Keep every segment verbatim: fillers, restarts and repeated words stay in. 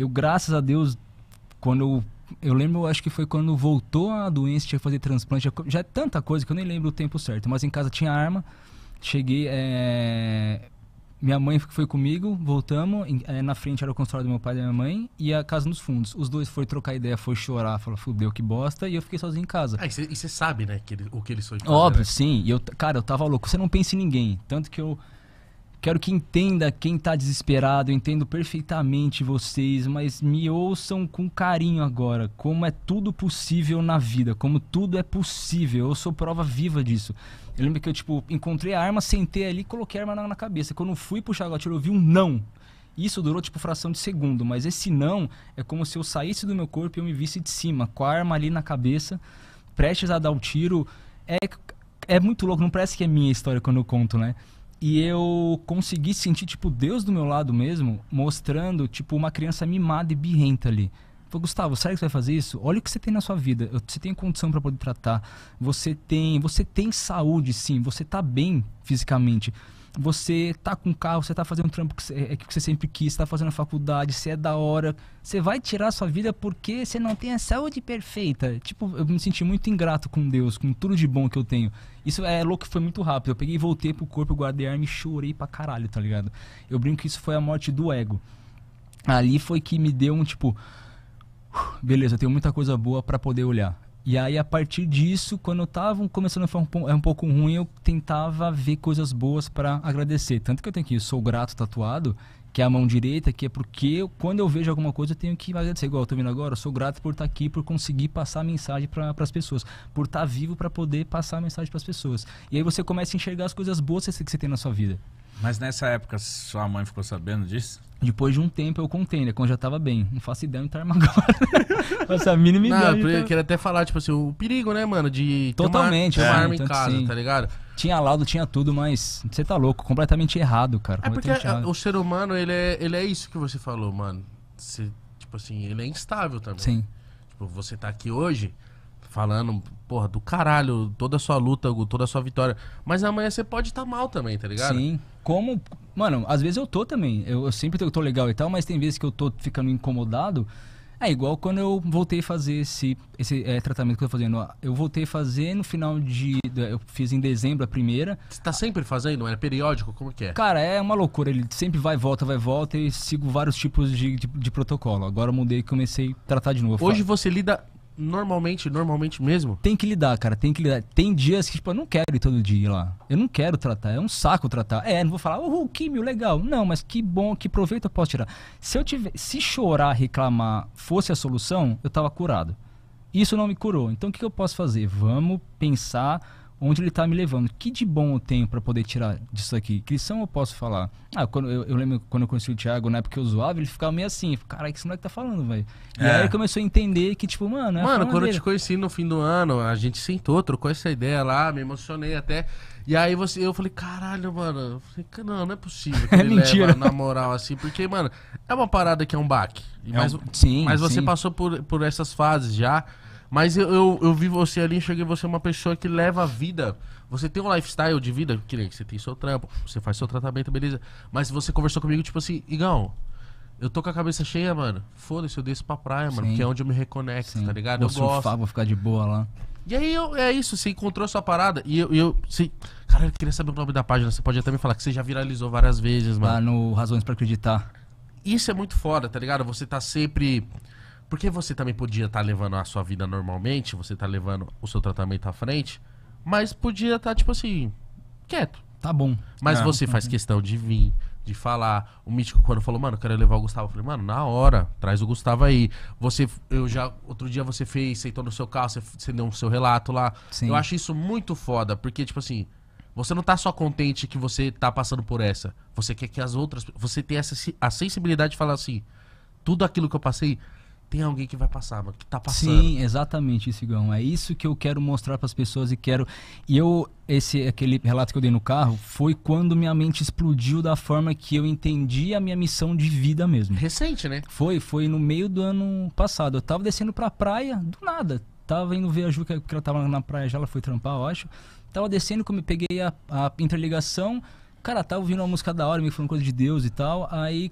Eu, graças a Deus, quando eu, eu lembro, acho que foi quando voltou a doença, tinha que fazer transplante, já, já é tanta coisa que eu nem lembro o tempo certo, mas em casa tinha arma, cheguei, é... minha mãe foi comigo, voltamos, é, na frente era o consultório do meu pai e da minha mãe, e a casa nos fundos. Os dois foram trocar ideia, foram chorar, falaram, fudeu, que bosta, e eu fiquei sozinho em casa. Ah, e você sabe, né, que ele, o que eles foram fazer. Óbvio, né? Sim. E eu, cara, eu tava louco, você não pensa em ninguém, tanto que eu... Quero que entenda quem tá desesperado, eu entendo perfeitamente vocês, mas me ouçam com carinho agora, como é tudo possível na vida, como tudo é possível, eu sou prova viva disso. Eu lembro que eu, tipo, encontrei a arma, sentei ali e coloquei a arma na, na cabeça. Quando eu fui puxar o gatilho, eu vi um não. Isso durou, tipo, fração de segundo, mas esse não é como se eu saísse do meu corpo e eu me visse de cima, com a arma ali na cabeça, prestes a dar o tiro. É, é muito louco, não parece que é minha história quando eu conto, né? E eu consegui sentir, tipo, Deus do meu lado mesmo, mostrando, tipo, uma criança mimada e birrenta ali. Falei, Gustavo, sério que você vai fazer isso? Olha o que você tem na sua vida. Você tem condição para poder tratar. Você tem, você tem saúde, sim. Você tá bem fisicamente. Você tá com carro, você tá fazendo um trampo que você, que você sempre quis, você tá fazendo a faculdade, você é da hora. Você vai tirar a sua vida porque você não tem a saúde perfeita. Tipo, eu me senti muito ingrato com Deus, com tudo de bom que eu tenho. Isso é louco, foi muito rápido. Eu peguei e voltei pro corpo, guardei a arma e chorei pra caralho, tá ligado? Eu brinco que isso foi a morte do ego. Ali foi que me deu um tipo... Beleza, eu tenho muita coisa boa pra poder olhar. E aí, a partir disso, quando eu tava começando a ficar um, um pouco ruim, eu tentava ver coisas boas para agradecer. Tanto que eu tenho que, eu sou grato tatuado, que é a mão direita, que é porque eu, quando eu vejo alguma coisa, eu tenho que agradecer. Igual eu tô vendo agora, eu sou grato por estar aqui, por conseguir passar a mensagem para as pessoas. Por estar vivo para poder passar a mensagem para as pessoas. E aí você começa a enxergar as coisas boas que você tem na sua vida. Mas nessa época, sua mãe ficou sabendo disso? Depois de um tempo eu contei, né? Quando já tava bem. Não faço ideia de tá arma agora. Faço a mínima ideia. Não, eu queria até falar, tipo assim, o perigo, né, mano? De totalmente, ter uma, é, uma arma em casa, sim. Tá ligado? Tinha laudo, tinha tudo, mas você tá louco. Completamente errado, cara. É porque errado. O ser humano, ele é, ele é isso que você falou, mano. Você, tipo assim, ele é instável também. Sim. Tipo, você tá aqui hoje... Falando, porra, do caralho, toda a sua luta, toda a sua vitória. Mas amanhã você pode estar mal também, tá ligado? Sim. Como... Mano, às vezes eu tô também. Eu, eu sempre tô, tô legal e tal, mas tem vezes que eu tô ficando incomodado. É igual quando eu voltei a fazer esse, esse é, tratamento que eu tô fazendo. Eu voltei a fazer no final de... Eu fiz em dezembro a primeira. Você tá sempre fazendo? É periódico? Como que é? Cara, é uma loucura. Ele sempre vai, volta, vai, volta e sigo vários tipos de, de, de protocolo. Agora eu mudei e comecei a tratar de novo. Hoje você lida... Normalmente, normalmente mesmo? Tem que lidar, cara, tem que lidar. Tem dias que, tipo, eu não quero ir todo dia ir lá. Eu não quero tratar, é um saco tratar. É, não vou falar, uhul, químio, legal. Não, mas que bom, que proveito eu posso tirar. Se eu tiver, se chorar, reclamar fosse a solução, eu tava curado. Isso não me curou. Então, o que, que eu posso fazer? Vamos pensar onde ele tá me levando. Que de bom eu tenho pra poder tirar disso aqui? Que lição eu posso falar? Ah, quando, eu, eu lembro quando eu conheci o Thiago, na época que eu zoava, ele ficava meio assim. Caralho, que esse moleque tá falando, velho. E é. Aí ele começou a entender que, tipo, mano... É mano, quando dele. Eu te conheci no fim do ano, a gente sentou, trocou essa ideia lá, me emocionei até. E aí você, eu falei, caralho, mano. Eu falei, não, não é possível que é ele mentira. Leva na moral assim. Porque, mano, é uma parada que é um baque. É mas um... Sim, mas sim. Você passou por, por essas fases já... Mas eu, eu, eu vi você ali, enxerguei você uma pessoa que leva a vida. Você tem um lifestyle de vida, que você tem seu trampo, você faz seu tratamento, beleza. Mas você conversou comigo, tipo assim, Igão, eu tô com a cabeça cheia, mano. Foda-se, eu desço pra praia, mano, sim. Porque é onde eu me reconecto, sim. Tá ligado? Vou eu surfar, gosto. Vou ficar de boa lá. E aí, eu, é isso, você encontrou a sua parada e eu... eu você... Caralho, eu queria saber o nome da página, você pode até me falar que você já viralizou várias vezes, mano. Lá no Razões pra Acreditar. Isso é muito foda, tá ligado? Você tá sempre... Porque você também podia estar tá levando a sua vida normalmente, você tá levando o seu tratamento à frente, mas podia estar, tá, tipo assim, quieto. Tá bom. Mas é, você tá faz bem. Questão de vir, de falar. O Mítico, quando falou, mano, eu quero levar o Gustavo, eu falei, mano, na hora, traz o Gustavo aí. Você, eu já, outro dia você fez, sentou no seu carro, você, você deu o seu relato lá. Sim. Eu acho isso muito foda, porque, tipo assim, você não tá só contente que você tá passando por essa. Você quer que as outras... Você tem essa, a sensibilidade de falar assim, tudo aquilo que eu passei... Tem alguém que vai passar, mano, que tá passando. Sim, exatamente isso, Igão. É isso que eu quero mostrar pras pessoas e quero... E eu, esse, aquele relato que eu dei no carro, foi quando minha mente explodiu da forma que eu entendi a minha missão de vida mesmo. Recente, né? Foi, foi no meio do ano passado. Eu tava descendo pra praia, do nada. Tava indo ver a Ju, que ela tava na praia já, ela foi trampar, eu acho. Tava descendo, como eu peguei a, a interligação. Cara, tava ouvindo uma música da hora, me falando coisa de Deus e tal. Aí...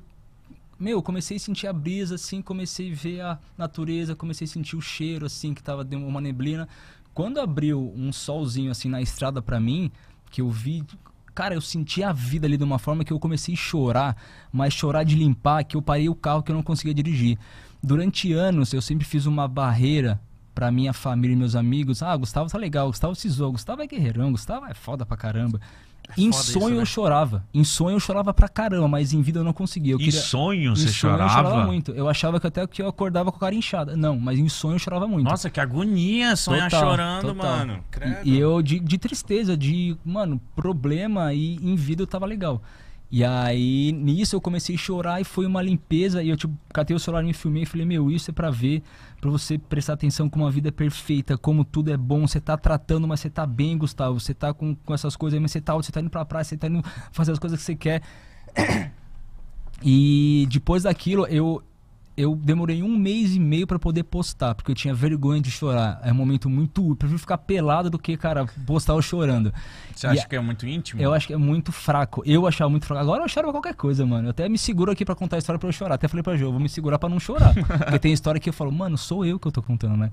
meu, comecei a sentir a brisa, assim, comecei a ver a natureza, comecei a sentir o cheiro, assim, que tava de uma neblina. Quando abriu um solzinho, assim, na estrada pra mim, que eu vi... Cara, eu senti a vida ali de uma forma que eu comecei a chorar, mas chorar de limpar, que eu parei o carro, que eu não conseguia dirigir. Durante anos, eu sempre fiz uma barreira pra minha família e meus amigos. Ah, Gustavo tá legal, Gustavo se zoou, Gustavo é guerreirão, Gustavo é foda pra caramba. É em sonho isso, né? Eu chorava, em sonho eu chorava pra caramba, mas em vida eu não conseguia. Eu em queria... sonho em você sonho chorava? Eu chorava muito, eu achava que até que eu acordava com a cara inchada, não, mas em sonho eu chorava muito. Nossa, que agonia sonhar total, chorando, total. Mano. Credo. E eu de, de tristeza, de, mano, problema, e em vida eu tava legal. E aí, nisso eu comecei a chorar e foi uma limpeza. E eu, tipo, catei o celular e me filmei e falei, meu, isso é pra ver, pra você prestar atenção como a vida é perfeita, como tudo é bom. Você tá tratando, mas você tá bem, Gustavo. Você tá com, com essas coisas aí, mas você tá, você tá indo pra praia, você tá indo fazer as coisas que você quer. E depois daquilo, eu, eu demorei um mês e meio pra poder postar, porque eu tinha vergonha de chorar. É um momento muito útil. Eu prefiro ficar pelado do que, cara, postar eu chorando. Você acha e, que é muito íntimo? Eu acho que é muito fraco. Eu achava muito fraco. Agora eu choro pra qualquer coisa, mano. Eu até me seguro aqui pra contar a história pra eu chorar. Até falei pra Jo, eu vou me segurar pra não chorar. Porque tem história que eu falo, mano, sou eu que eu tô contando, né?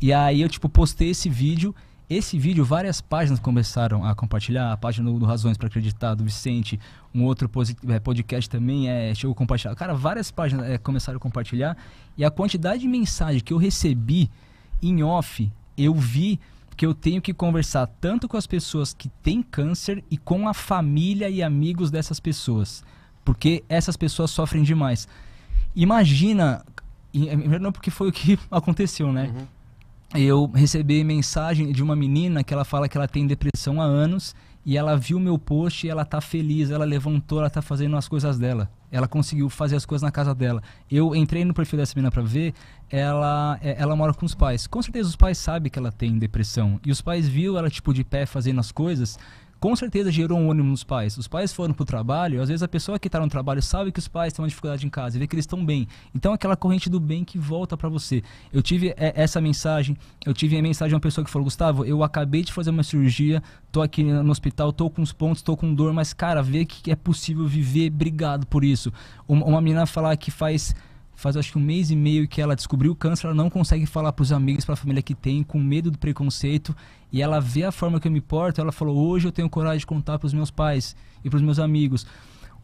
E aí eu, tipo, postei esse vídeo. Esse vídeo, várias páginas começaram a compartilhar. A página do, do Razões pra Acreditar, do Vicente, um outro podcast também é, chegou a compartilhar. Cara, várias páginas é, começaram a compartilhar. E a quantidade de mensagem que eu recebi em off, eu vi que eu tenho que conversar tanto com as pessoas que têm câncer e com a família e amigos dessas pessoas. Porque essas pessoas sofrem demais. Imagina, não porque foi o que aconteceu, né? Uhum. Eu recebi mensagem de uma menina que ela fala que ela tem depressão há anos e ela viu meu post e ela tá feliz, ela levantou, ela tá fazendo as coisas dela. Ela conseguiu fazer as coisas na casa dela. Eu entrei no perfil dessa menina pra ver, ela, ela mora com os pais. Com certeza os pais sabem que ela tem depressão e os pais viram ela tipo de pé fazendo as coisas. Com certeza gerou um ânimo nos pais. Os pais foram pro trabalho, às vezes a pessoa que tá no trabalho sabe que os pais têm uma dificuldade em casa e vê que eles estão bem. Então aquela corrente do bem que volta para você. Eu tive essa mensagem, eu tive a mensagem de uma pessoa que falou, Gustavo, eu acabei de fazer uma cirurgia, tô aqui no hospital, tô com os pontos, tô com dor, mas cara, vê que é possível viver, obrigado por isso. Uma, uma menina falar que faz... Faz acho que um mês e meio que ela descobriu o câncer, ela não consegue falar para os amigos, para a família que tem, com medo do preconceito. E ela vê a forma que eu me porto, ela falou, hoje eu tenho coragem de contar para os meus pais e para os meus amigos.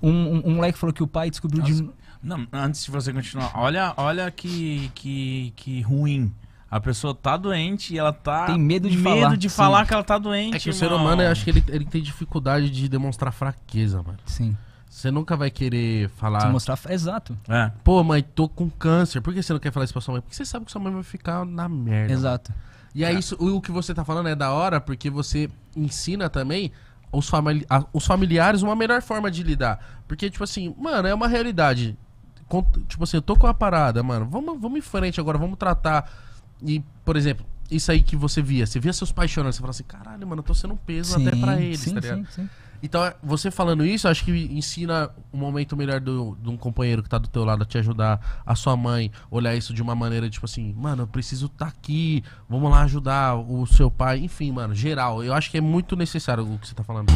Um, um, um moleque falou que o pai descobriu... Nossa, de... Não, antes de você continuar, olha, olha que, que, que ruim. A pessoa tá doente e ela tá... Tem medo de medo falar. medo de sim. falar que ela tá doente. É que irmão. O ser humano, eu acho que ele, ele tem dificuldade de demonstrar fraqueza, mano. Sim. Você nunca vai querer falar... Se mostrar... Exato. É. Pô, mãe, tô com câncer. Por que você não quer falar isso pra sua mãe? Porque você sabe que sua mãe vai ficar na merda. Exato. E aí, é. isso, o que você tá falando é da hora, porque você ensina também os, famili a, os familiares uma melhor forma de lidar. Porque, tipo assim, mano, é uma realidade. Com, tipo assim, eu tô com uma parada, mano. Vamos, vamos em frente agora, vamos tratar. E, por exemplo, isso aí que você via. Você via seus pais chorando. Você fala assim, caralho, mano, eu tô sendo um peso sim, até pra eles, sim, tá ligado? Sim, sim, sim. Então, você falando isso, acho que ensina um momento melhor do, de um companheiro que tá do teu lado a te ajudar, a sua mãe olhar isso de uma maneira, tipo assim, mano, eu preciso tá aqui, vamos lá ajudar o seu pai, enfim, mano, geral. Eu acho que é muito necessário o que você tá falando.